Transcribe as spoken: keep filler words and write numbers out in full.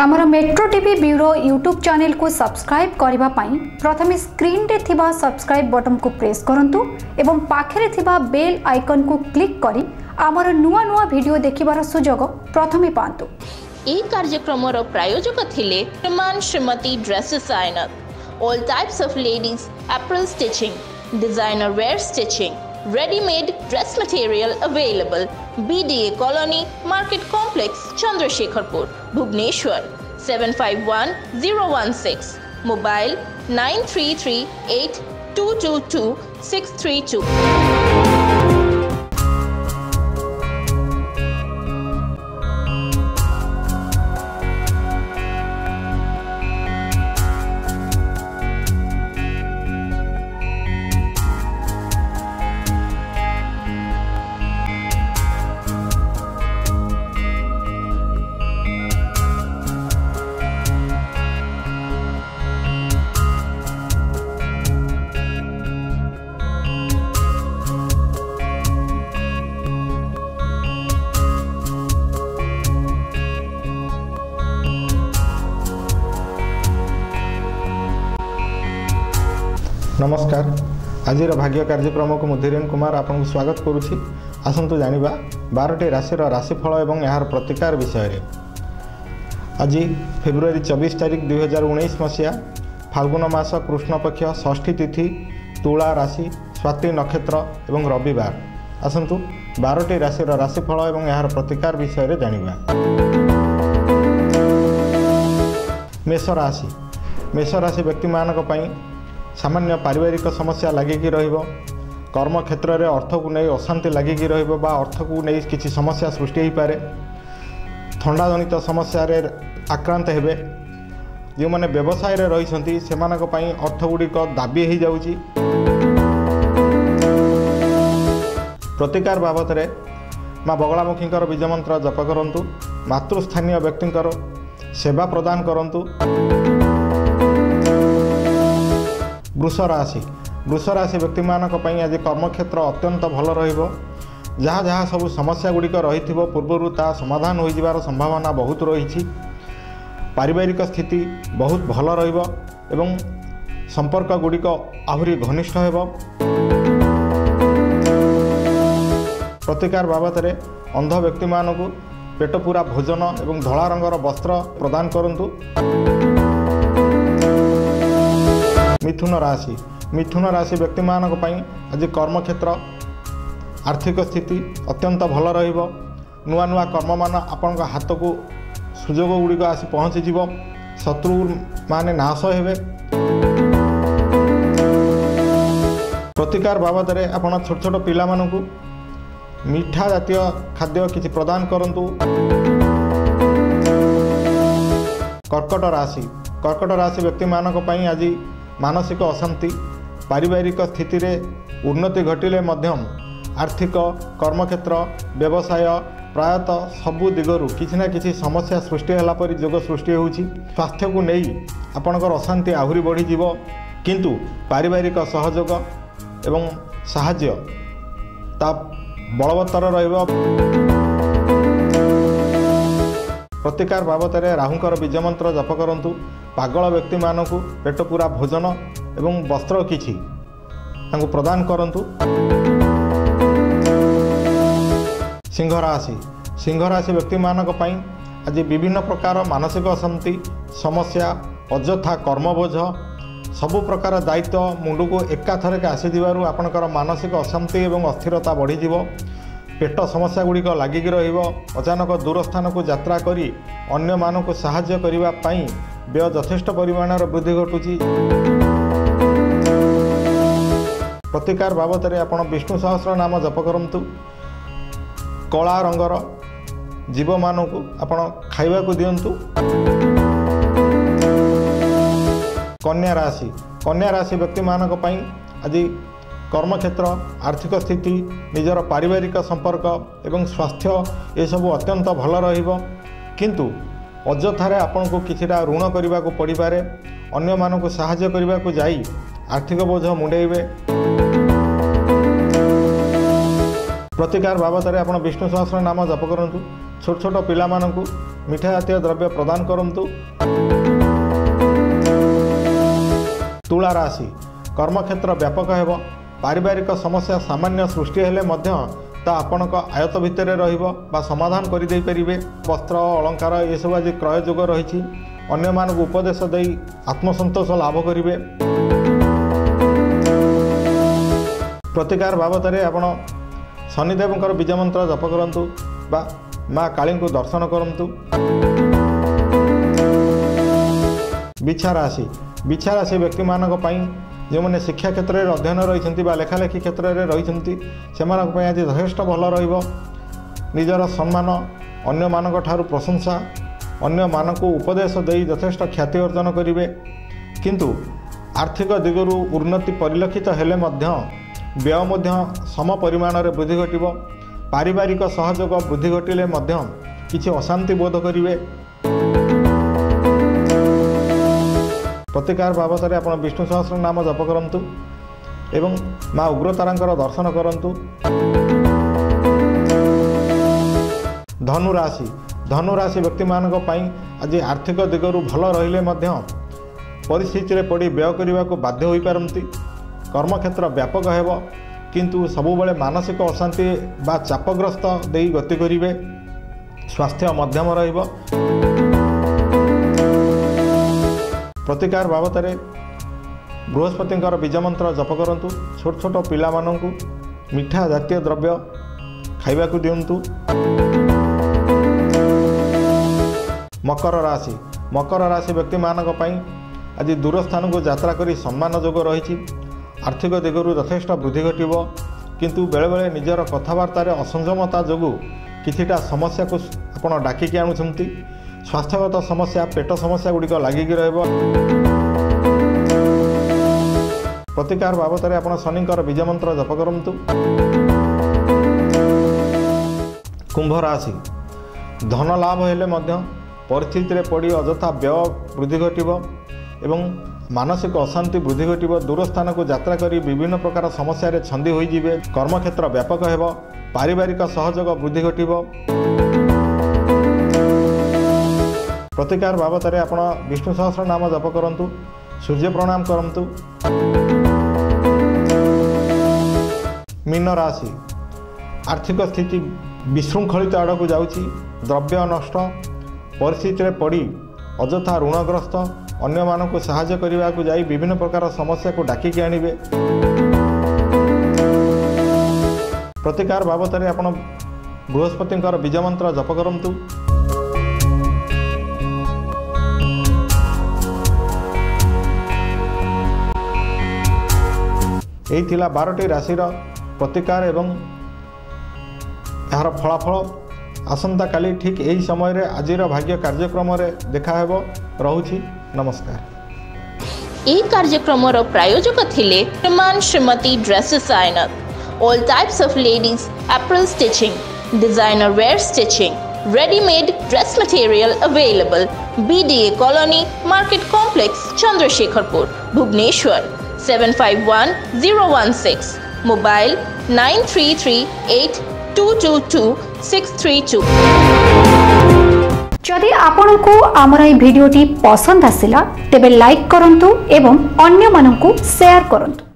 आमर metro TV bureau YouTube channel को subscribe करबा पई प्रथमे स्क्रीन रे थिबा सब्सक्राइब बटन को प्रेस करंतु एवं पाखे रे थिबा बेल आइकन को क्लिक करी आमर नुवा नुवा वीडियो देखिबार सुजोग प्रथमे पांतु। ए कार्यक्रम रो प्रायोजक थिले श्रीमान Shrimati dress designer, all types of ladies apparel stitching, designer wear stitching, readymade dress material available, BDA colony market complex Chandrasekharpur Bhubaneswar seven five one zero one six, mobile nine three three eight two two two six three two. नमस्कार, आजिर भाग्य कार्यक्रम को मुधीरेन कुमार आपन स्वागत करुछि। आसंतु जानिबा बारह T राशिर राशिफल एवं यार प्रतिकार विषय रे। आज फेब्रुआरी चौबीस तारिख दो हज़ार उन्नीस मसिया फाल्गुन मास कृष्ण पक्ष षष्ठी तिथि तुला राशि स्वाति नक्षत्र एवं रविवार। आसंतु बारह टी राशिर राशिफल एवं यार प्रतिकार विषय रे जानिबा। मेष राशि मेष राशि व्यक्ति मानक पई सामान्य पारिवारिक समस्या लगिकी रहिबो, कर्म क्षेत्र में अर्थ को नहीं अशांति लगिकी रहिबो बा अर्थ को नहीं किसी समस्या सृष्टि हो पारे। ठंडा जनित समस्या रे आक्रांत हेबे। जो माने व्यवसाय रे रहिसंती सेमानक पई अर्थ गुडी को दाबी हो जाउची। प्रतिकार बाबत रे मां बगलामुखींकर बीज मंत्र जप करंतु, मातृस्थानीय व्यक्तिंकर सेवा प्रदान करंतु। वृष राशि वृष राशि व्यक्ति मानक पई आज कर्मक्षेत्र अत्यंत भल रहिबो। जहाँ जहाँ सब समस्या गुड़िक रही पूर्वर ता समाधान हो जिबार संभावना बहुत रही। पारिवारिक स्थिति बहुत भल रहिबो एवं संपर्क गुड़िक आहुरी घनिष्ठ हेबो। प्रतिकार बाबत रे अंध व्यक्ति मानकु पेट पूरा भोजन एवं धला रंगर वस्त्र प्रदान करंतु। मिथुन राशि मिथुन राशि व्यक्ति मानक पई आज कर्म क्षेत्र आर्थिक स्थिति अत्यंत भल रहिबो। नुआ नुआ कर्म मान आपनका हाथ को सुजोग गुड़िक आसी पहुँची जीवो। शत्रु माने नाश हेबे। प्रतिकार बाबत रे आपण छोट छोट पिला मानकु मीठा जातीय खाद्य किछि प्रदान करंतु। कर्कट राशि कर्कट राशि व्यक्ति मानक पई आज मानसिक अशांति, पारिवारिक स्थिति रे उन्नति घटिले मध्यम आर्थिक कर्मक्षेत्र व्यवसाय प्रायतः सबु दिगरु किसी ना किसी समस्या सृष्टि हला परि जोग सृष्टि होउची। स्वास्थ्य को नहीं आपनकर अशांति आहुरी बढ़ी जीव, किंतु पारिवारिक सहयोग एवं साहाय्य ता बलवत्तर रहिबो। प्रतिकार बाबत रे राहुंकर बीज मंत्र जप करंतु। पागल व्यक्ति मानकु पेट पूरा भोजन एवं वस्त्र किछि तांकु प्रदान करंतु। सिंह राशि सिंह राशि व्यक्ति मानक पई आज विभिन्न प्रकार मानसिक अशांति समस्या अजथा कर्मबोझ सबु प्रकार दायित्व मुंडको एकाथरके आसी दिबारु आपनकर मानसिक अशांति एवं अस्थिरता बढ़ी जीवो। पेट समस्या गुड़िक लागिकी रहिबो। अचानक दूर स्थान को यात्रा करी अन्य मानकु सहाय्य करिबा पई व्यय यथेष्ट परिमाण वृद्धि घटुची। प्रतिकार बाबत रे आपण विष्णु सहस्र नाम जप करंतु। कला रंगर जीव मानकु आपण खाइबा को दियंतु। कन्या राशि कन्या राशि व्यक्ति मानक पई आदि कर्मक्षेत्र आर्थिक स्थिति निजर पारिवारिक संपर्क एवं स्वास्थ्य ये सब अत्यंत भल रहिबो, किंतु अजथारे आपनको किछिटा ऋण करने पड़ी पारे। अन्य मानकु सहाय्य करने जाई आर्थिक बोझ मुंडेइबे। प्रतिकार बाबत रे आपण विष्णु सहस्र नाम जप करंतु। छोट छोट पिला मानकु मिठा जातीय द्रव्य प्रदान करंतु। तुला राशि कर्मक्षेत्र व्यापक हेबो। पारिवारिक समस्या सामान्य सृष्टि हेले मध्य ता आपणक आयत भितर रहिबो बा समाधान करि देइ परिबे। वस्त्र अलंकार ए सब आज क्रय जोग रहिछि। अन्य मानक उपदेश देइ आत्मसंतोष लाभ करिबे। प्रतिकार बाबतरे आपण शनिदेवंकर बीज मंत्र जप करंतु बा माँ काली को दर्शन करंतु। बिछा राशि बिछा राशि व्यक्ति मानक पई जो मैंने शिक्षा क्षेत्र में अध्ययन रही लेखालेखी क्षेत्र में रही आज यथेष्ट भल रजर सम्मान अन्न मान प्रशंसा अन्न मान उपदेश दे यथेष्ट ख्याति अर्जन करेंगे। किंतु आर्थिक दिगरू उन्नति परिलक्षित हेले मध्य व्यय मध्य सम परिमाण रे वृद्धि घटिबो। पारिवारिक सहयोग वृद्धि घटिले मध्य किछि अशांति बोध करिवे। प्रतिकार बाबत आपण विष्णु सहस्र नाम जप करंतु एवं माँ उग्रतारांकर दर्शन करंतु। धनु राशि धनु राशि व्यक्ति मानक पई आज आर्थिक दिगरू भल रहिले मध्य परिस्थिति रे पड़ी व्यय करबाको बाध्य होई पारंती। कर्मक्षेत्र व्यापक हेबो किंतु सबु बेले मानसिक अशांति बा चापग्रस्त देई गति करिवे। स्वास्थ्य मध्यम रहिबो। प्रतिकार बाबतरे बृहस्पतिंकर बीज मंत्र जप करंतु। छोट छोट पिला माननकु मिठा जातीय द्रव्य खाइबाकु दियंतु। मकर राशि मकर राशि व्यक्ति मानक पई आज दूर स्थान को यात्रा करी सम्मान जोग रहिछि। आर्थिक दिगरू यथेष्ट वृद्धि घटिबो किंतु बेले बेले निजर कथबार्तार असंजमता जोगु किछिटा समस्या को आपण डाकिकि आनुछंती। स्वास्थ्यगत समस्या पेट समस्या गुड़िक लागिकि रहइबो। प्रतिकार बाबतरे आपण शनिंकर बीज मंत्र जप करंतु। कुंभ राशि धन लाभ हेले मध्य परिस्थिति रे पड़ी अजथा व्यय वृद्धि घटिबो एवं मानसिक अशांति वृद्धि घटिबो। दूर स्थान को यात्रा करी विभिन्न प्रकार समस्या रे छंदी होई जिवे। कर्मक्षेत्र व्यापक हेबो। पारिवारिक सहयोग वृद्धि घटिबो। प्रतिकार बाबतरे आपण विष्णु सहस्र नाम जप करंतु। सूर्य प्रणाम करंतु। मीन राशि आर्थिक स्थिति विशृंखलित आड़ को जाउची। द्रव्य नष्ट परिस्थिति रे पड़ी अजथा ऋणग्रस्त अन्य मानक साहाय्य करने को जाई विभिन्न प्रकार समस्या को डाकी के आनिबे। प्रतिकार बाबतरे आपण बृहस्पतिंकर बीज मंत्र जप करंतु। एही थिला बारटी राशिर प्रतिकार एवं यार फलाफल। आसंता काली ठीक यही समय रे आजिर भाग्य कार्यक्रम रे देखा हेबो। रहूछि नमस्कार। ए कार्यक्रम रो प्रायोजक थिले श्रीमान Shrimati dress designer. All types of ladies apparel stitching, designer wear stitching, readymade dress material available. BDA colony market complex Chandrasekharpur Bhubaneswar seven five one zero one six. Mobile nine three three eight two two two six three two. जदि आपण को आमर ए video T पसंद आसिला तेबे like करंतु एवं अन्य मानन को शेयर करंतु।